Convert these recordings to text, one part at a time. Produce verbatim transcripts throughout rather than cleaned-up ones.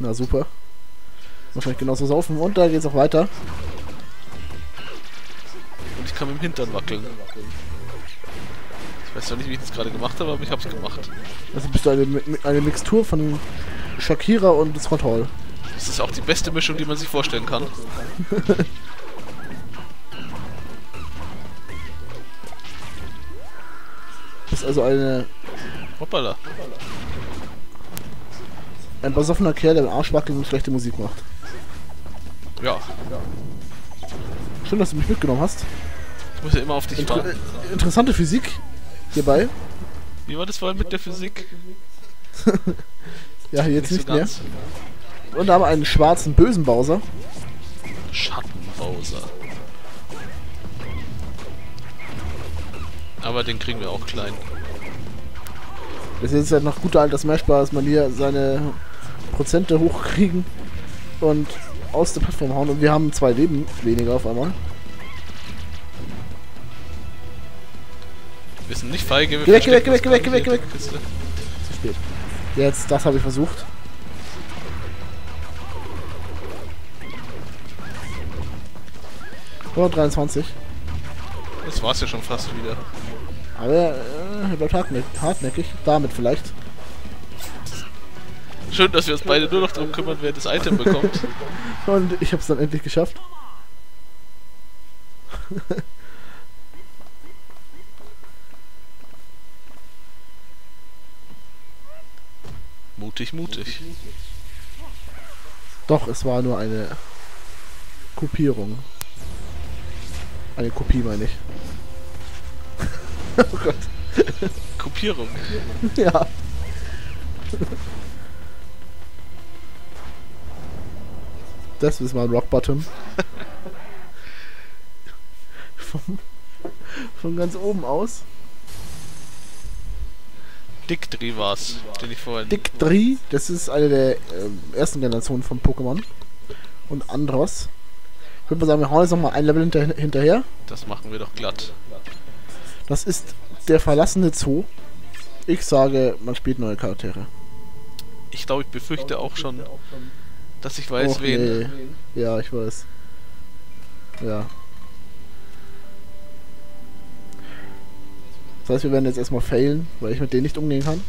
Na super. Wahrscheinlich genauso saufen. Und da geht's auch weiter. Und ich kann mit dem Hintern wackeln. Ich weiß ja nicht, wie ich das gerade gemacht habe, aber ich hab's gemacht. Also bist du eine, eine Mixtur von Shakira und Scott Hall. Das ist auch die beste Mischung, die man sich vorstellen kann. Das ist also eine... Hoppala. Ein besoffener Kerl, der den Arsch wackelt und schlechte Musik macht. Ja. Schön, dass du mich mitgenommen hast. Ich muss ja immer auf dich Inter warten. Interessante Physik hierbei. Wie war das vorhin mit der Physik? Ja, jetzt nicht, nicht so mehr. Ganz. Und da haben wir einen schwarzen, bösen Bowser. Schattenbowser. Aber den kriegen wir auch klein. Das ist ja noch guter alter Smashbar, dass man hier seine Prozente hochkriegen und aus der Plattform hauen. Und wir haben zwei Leben weniger auf einmal. Wir sind nicht feige, wir verstecken uns. Geh weg, geh weg, geh weg, geh weg, geh weg. Zu spät. Jetzt, das habe ich versucht. hundertdreiundzwanzig. Das war's ja schon fast wieder. Aber er äh, bleibt hartnäckig, hartnäckig. Damit vielleicht. Schön, dass wir uns beide nur noch darum kümmern, wer das Item bekommt. Und ich hab's dann endlich geschafft. Mutig, mutig. Doch, es war nur eine Kopierung. Eine Kopie, meine ich. Oh Gott. Kopierung. Ja. Das ist mal ein Rock Bottom. von, von ganz oben aus. Dick drei war's, den ich vorhin... Dick drei, das ist eine der äh, ersten Generationen von Pokémon. Und Andros. Ich würde mal sagen, wir hauen jetzt nochmal ein Level hinter, hinterher. Das machen wir doch glatt. Das ist der verlassene Zoo. Ich sage, man spielt neue Charaktere. Ich glaube, ich befürchte auch schon, dass ich weiß, Och, wen. Nee. Ja, ich weiß. Ja. Das heißt, wir werden jetzt erstmal failen, weil ich mit denen nicht umgehen kann.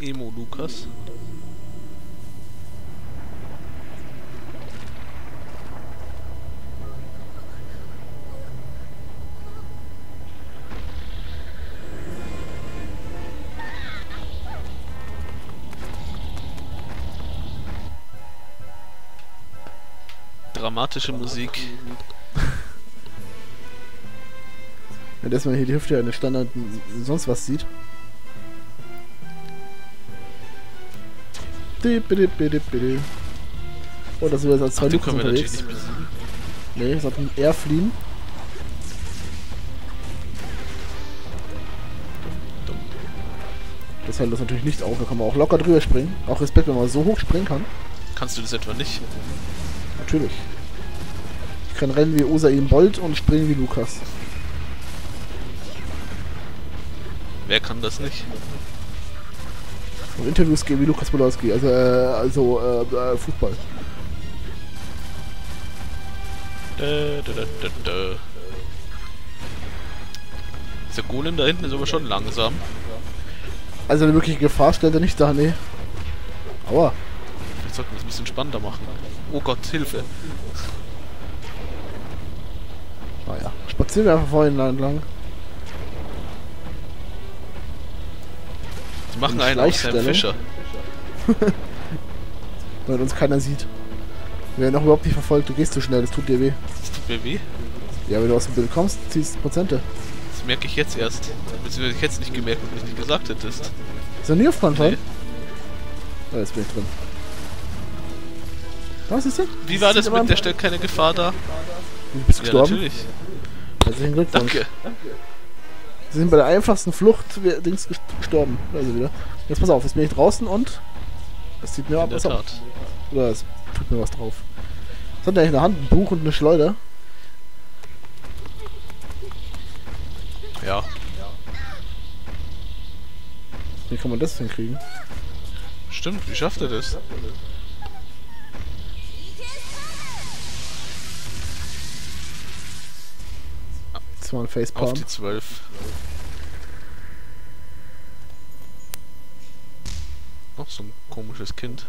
Emo Lukas. Dramatische Musik. Ja, dass man hier die Hüfte eine Standard sonst was sieht. Oh, das wird jetzt als zweite Lukas unterwegs. Ne, ich sollte eher fliehen. Das hält uns natürlich nicht auf, da kann man auch locker drüber springen. Auch Respekt, wenn man so hoch springen kann. Kannst du das etwa nicht? Natürlich. Ich kann rennen wie Usain Bolt und springen wie Lukas. Wer kann das nicht? Und Interviews geben wie Lukas Podolski, also, äh, also äh, Fußball. Dö, dö, dö, dö. Der Golem da hinten ist aber schon langsam. Also eine wirkliche Gefahr stellt er nicht da, ne? Aua. Jetzt sollten wir es ein bisschen spannender machen. Oh Gott, Hilfe! Naja, spazieren wir einfach vorhin entlang. Die machen einen aus einem Fischer. Damit uns keiner sieht. Wir werden auch überhaupt nicht verfolgt, du gehst zu schnell, das tut dir weh. Das tut mir weh? Ja, wenn du aus dem Bild kommst, ziehst du Prozente. Das merke ich jetzt erst. Beziehungsweise ich hätte es nicht gemerkt, wenn du es nicht gesagt hättest. Ist er nie auf Frontal? Ja, jetzt bin ich drin. Was ist das? Wie war das mit der stellt keine Gefahr da? Du bist gestorben? Ja, natürlich. Herzlichen Glückwunsch. Danke. Sie sind bei der einfachsten Flucht allerdings gestorben. Also wieder. Jetzt pass auf, jetzt bin ich draußen und... Das sieht mir ab, was ab. Oder es tut mir was drauf. Was hat der eigentlich in der Hand? Ein Buch und eine Schleuder? Ja. Wie kann man das hinkriegen? Stimmt, wie schafft er das? Das war ein Facepalm. Auf die zwölf. Noch so ein komisches Kind.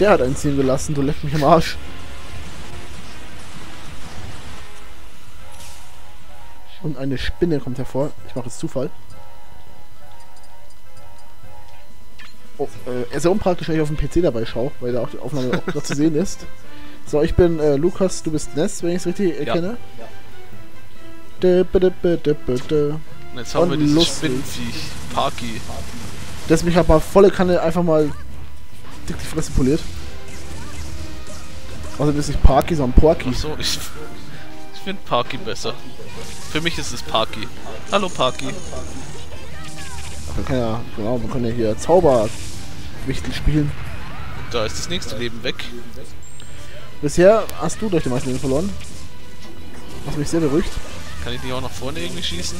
Der hat einen ziehen gelassen, du leck mich am Arsch. Und eine Spinne kommt hervor. Ich mache jetzt Zufall. Oh, äh, sehr unpraktisch, wenn ich auf dem P C dabei schaue, weil da auch die Aufnahme auch noch zu sehen ist. So, ich bin äh, Lukas, du bist Ness, wenn ich es richtig erkenne. Ja. Ja. Und jetzt haben Und wir dieses Spinnenviech, Porky. Das mich aber volle Kanne einfach mal dick die Fresse poliert. Also das ist nicht Porky, sondern Porky. Ach so, ich, ich finde Porky besser. Für mich ist es Porky. Hallo Porky. Man kann ja, genau, man kann ja hier Zauberwichtel spielen. Da ist das nächste Leben weg. Bisher hast du durch die meisten Leben verloren. Was mich sehr beruhigt. Kann ich nicht auch nach vorne irgendwie schießen?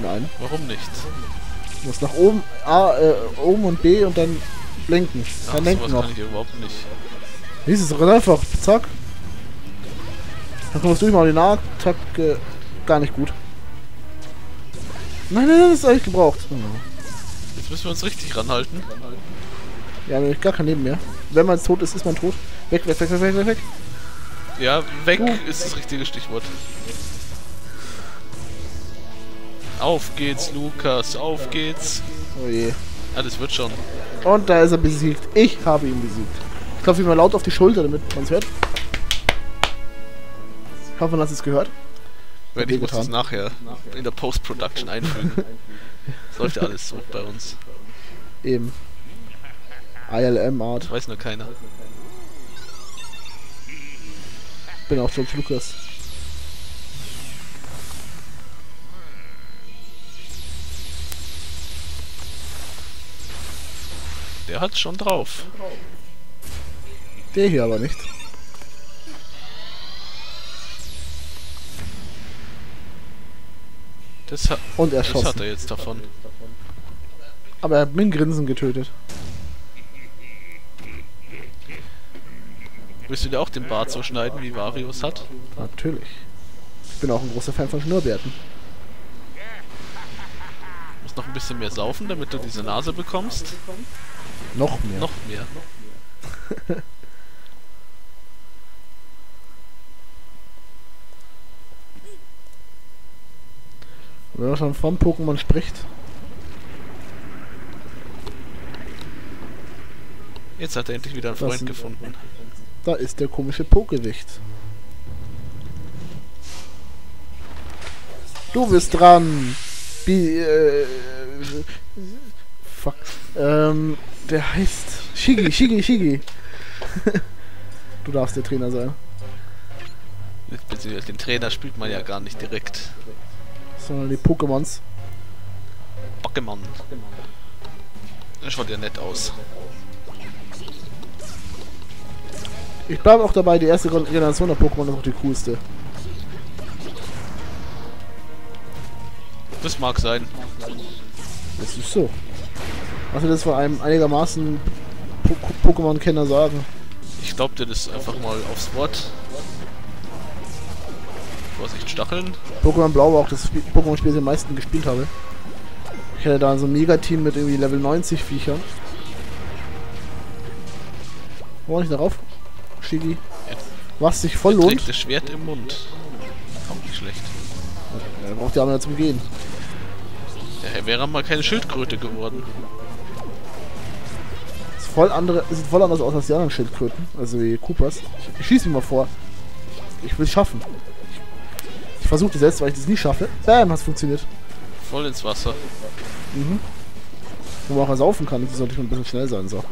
Nein. Warum nicht? Du musst nach oben, A, äh, oben und B und dann lenken. Ach, dann lenken noch. Kann ich überhaupt nicht. Wie ist es? Einfach, zack. Dann kommst du durch mal den A-Attacke. Gar nicht gut. Nein, nein, nein, das ist eigentlich gebraucht. Jetzt müssen wir uns richtig ranhalten. Ja, wir haben gar kein Leben mehr. Wenn man tot ist, ist man tot. Weg, weg, weg, weg, weg, weg. Ja, weg uh. ist das richtige Stichwort. Auf geht's, Lukas, auf geht's. Oh je. Alles wird schon. Und da ist er besiegt. Ich habe ihn besiegt. Ich klopfe ihm mal laut auf die Schulter, damit man es hört. Ich hoffe, man hat es gehört. Wenn ich muss das nachher in der Post-Production einfügen. Das läuft ja alles so bei uns. Eben. I L M-Art. Weiß nur keiner. Bin auch George Lucas. Der hat's schon drauf. Der hier aber nicht. Das hat, und erschossen. Das hat er jetzt davon. Aber er hat mit Grinsen getötet. Willst du dir auch den Bart so schneiden, wie Varius hat? Natürlich. Ich bin auch ein großer Fan von Schnurrbärten. Du musst noch ein bisschen mehr saufen, damit du diese Nase bekommst. Noch mehr. Noch mehr. Wenn man schon vom Pokémon spricht. Jetzt hat er endlich wieder einen das Freund gefunden. Da ist der komische Pokewicht. Du bist dran! Bi äh, fuck. Ähm, der heißt Schiggy, Schiggy, Schiggy. Du darfst der Trainer sein. Den Trainer spielt man ja gar nicht direkt. Sondern die Pokémons. Pokémon. Das schaut ja nett aus. Ich bleibe auch dabei, die erste Generation der Pokémon ist auch die coolste. Das mag sein. Das ist so. Was wir das von einem einigermaßen po Pokémon-Kenner sagen. Ich glaub dir das einfach mal aufs Wort. Vorsicht, Stacheln. Pokémon Blau war auch das Pokémon-Spiel, das ich am meisten gespielt habe. Ich hatte da so ein Mega-Team mit irgendwie Level neunzig Viechern. Wo war ich darauf? Schiggy. Was sich voll lohnt. Das Schwert im Mund. Auch nicht schlecht. Ja, dann braucht die Arme zum Gehen. Ja, wäre mal keine Schildkröte geworden. Das ist voll andere, sieht voll anders aus als die anderen Schildkröten. Also wie Koopas. Ich, ich schieße mich mal vor. Ich will es schaffen. Versuchte selbst, weil ich das nie schaffe. Bam, hat's funktioniert. Voll ins Wasser. Mhm. Wo man auch ersaufen kann, das sollte ich mal ein bisschen schnell sein, so.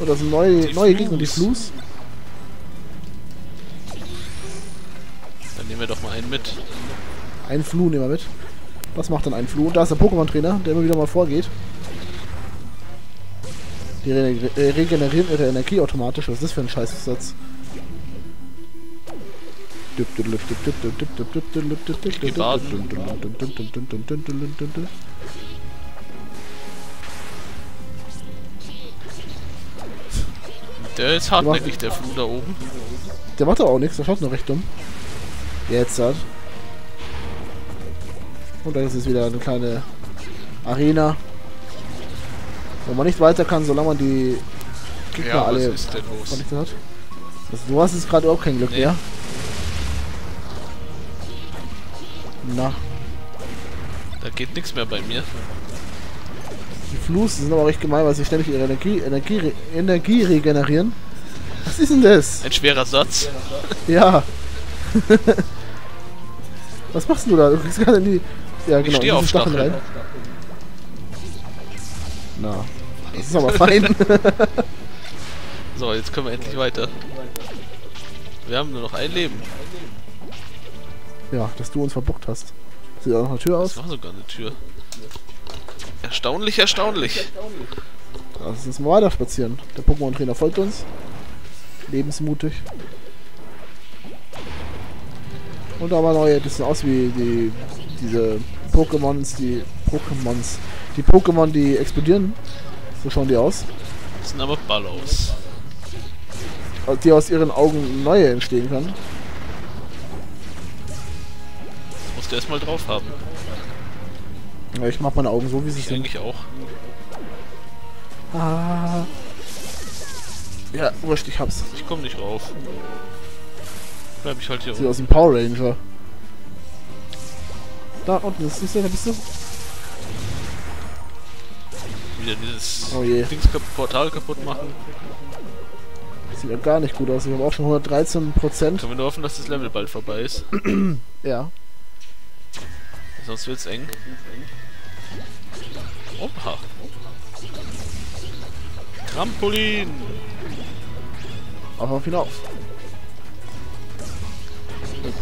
Oh, das sind neue, die neue Gegner, die Flus. Dann nehmen wir doch mal einen mit. Einen Flu nehmen wir mit. Was macht dann ein Flu? Und da ist der Pokémon-Trainer, der immer wieder mal vorgeht. Die re re regenerieren ihre Energie automatisch. Was ist das für ein Scheißsatz? Die Basen. Der ist hartnäckig, der Fluch da oben. Der macht doch auch nichts, der schaut nur recht dumm. Jetzt hat. Und dann ist es wieder eine kleine Arena. Wo man nicht weiter kann, solange man die Gegner ja, alle ist denn los? vernichtet hat. Also, du hast jetzt gerade auch kein Glück nee. mehr. Na. Da geht nichts mehr bei mir. Die Flus sind aber recht gemein, weil sie ständig ihre Energie, Energie, Energie regenerieren. Was ist denn das? Ein schwerer Satz. Ja. Was machst du da? Du kriegst gerade in die... Ja, genau, ich stehe auf Stacheln rein. Na, das ist aber fein. So, jetzt können wir endlich weiter. Wir haben nur noch ein Leben. Ja, dass du uns verbockt hast. Sieht auch noch eine Tür aus? Das war sogar eine Tür. Erstaunlich, erstaunlich. Lass uns mal weiter spazieren. Der Pokémon-Trainer folgt uns. Lebensmutig. Und aber neue, das sieht aus wie die diese Pokémons, die Pokémons. Die Pokémon, die explodieren. So schauen die aus. Das sind aber Ballos. Die aus ihren Augen neue entstehen kann. Das musst du erstmal drauf haben. Ja, ich mach meine Augen so, wie sie sind. Denke ich auch. Ah. Ja, wurscht, ich hab's. Ich komm nicht rauf. Bleib ich halt hier Sieht oben. aus dem Power Ranger. Da unten ist nicht so, da bist du. Wieder dieses oh je. Dings -Kap Portal kaputt machen. Sieht ja gar nicht gut aus. Ich habe auch schon hundertdreizehn Prozent. Können wir nur hoffen, dass das Level bald vorbei ist. Ja. Sonst wird's eng. Opa. Trampolin. Aber auf hinauf.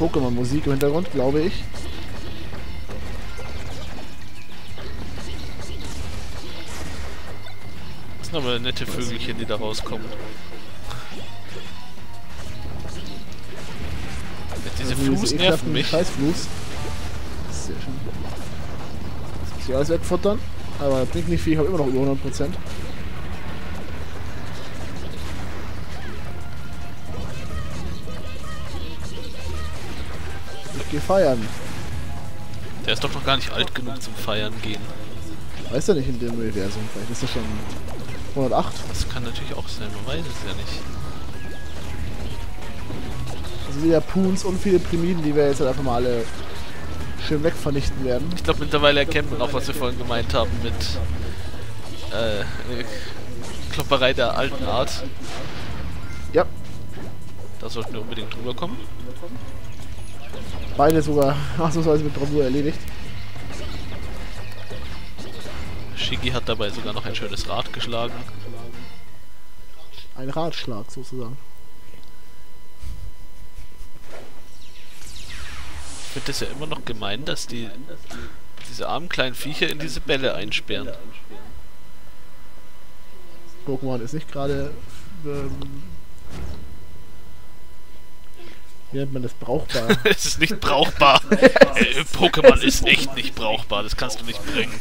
Pokémon-Musik im Hintergrund, glaube ich. Das sind aber nette Vögelchen, die da rauskommen. Diese Flus nerven mich. Scheißflus. Sehr schön. Das ist alles wegfuttern, aber bringt nicht viel, ich habe immer noch über hundert Prozent. Geh feiern. Der ist doch noch gar nicht alt genug zum Feiern gehen. Weiß er nicht in dem Universum, vielleicht ist er schon hundertacht. Das kann natürlich auch sein, man weiß es ja nicht. Also wieder Poons und viele Primiden, die wir jetzt halt einfach mal alle schön wegvernichten werden. Ich glaube mittlerweile erkennt man auch, was wir vorhin gemeint haben mit äh, Klopperei der alten Art. Ja. Da sollten wir unbedingt drüber kommen. Beide sogar ausnahmsweise mit Bravour erledigt. Schiggy hat dabei sogar noch ein schönes Rad geschlagen. Ein Radschlag sozusagen. Ich finde das ja immer noch gemein, dass die diese armen kleinen Viecher in diese Bälle einsperren. Pokémon ist nicht gerade... Ähm Wie nennt man das brauchbar? Es ist nicht brauchbar. äh, Pokémon ist echt nicht brauchbar, das kannst du nicht bringen.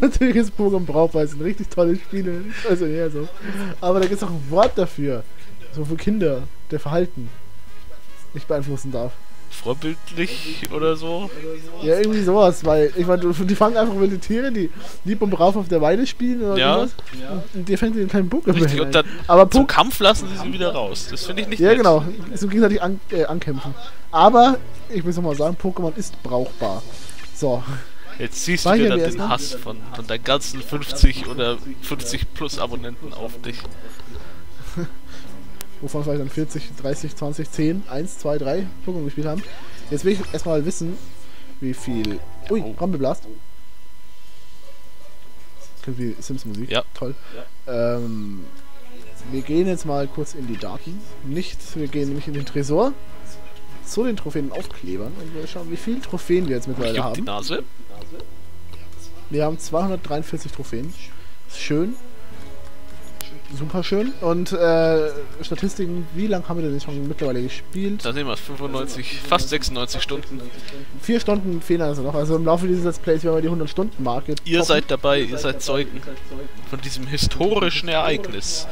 Natürlich ist Pokémon brauchbar, es sind richtig tolle Spiele. Also, ja, so. Aber da gibt es auch ein Wort dafür. So für Kinder, der Verhalten nicht beeinflussen darf. Vorbildlich oder so? Ja, irgendwie sowas, weil ich meine, die fangen einfach mit den Tieren, die lieb und brav auf der Weide spielen oder ja. sowas. Und die fängt den kleinen Pokémon hin. Und dann aber zum Kampf lassen sie sie wieder raus. Das finde ich nicht Ja, nett. genau. So gegenseitig an, äh, ankämpfen. Aber, ich muss nochmal sagen, Pokémon ist brauchbar. So. Jetzt siehst du wieder den Hass von, von der ganzen fünfzig oder fünfzig plus Abonnenten auf dich. Wovon vielleicht dann vierzig, dreißig, zwanzig, zehn, eins, zwei, drei Pokémon gespielt haben. Jetzt will ich erstmal wissen, wie viel... Ui, oh. Rumble Blast. Das klingt wie Sims-Musik. Ja. Toll. Ja. Ähm, wir gehen jetzt mal kurz in die Daten. Nicht, wir gehen nämlich in den Tresor. Zu den Trophäen aufklebern. Und wir schauen, wie viele Trophäen wir jetzt mittlerweile haben. Die Nase. Wir haben zweihundertdreiundvierzig Trophäen. Schön. super schön. Und äh, Statistiken, wie lange haben wir denn schon mittlerweile gespielt? Da sehen wir es, fünfundneunzig, fast sechsundneunzig Stunden. Vier Stunden fehlen also noch. Also im Laufe dieses Let's Plays werden wir die hundert-Stunden-Marke. Ihr toppen. seid dabei, ihr seid Zeugen von diesem historischen Ereignis.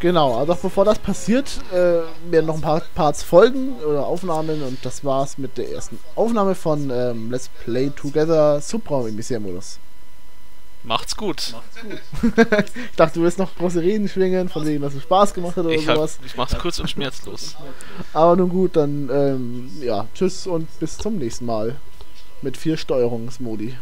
Genau, doch bevor das passiert, äh, werden noch ein paar Parts folgen oder Aufnahmen, und das war's mit der ersten Aufnahme von ähm, Let's Play Together Supra im Bisher-Modus. Macht's gut. Ich dachte, du willst noch große Reden schwingen, von denen, dass es Spaß gemacht hat oder ich sowas. Hab, ich mach's kurz und schmerzlos. Aber nun gut, dann ähm, ja, tschüss und bis zum nächsten Mal mit vier Steuerungsmodi.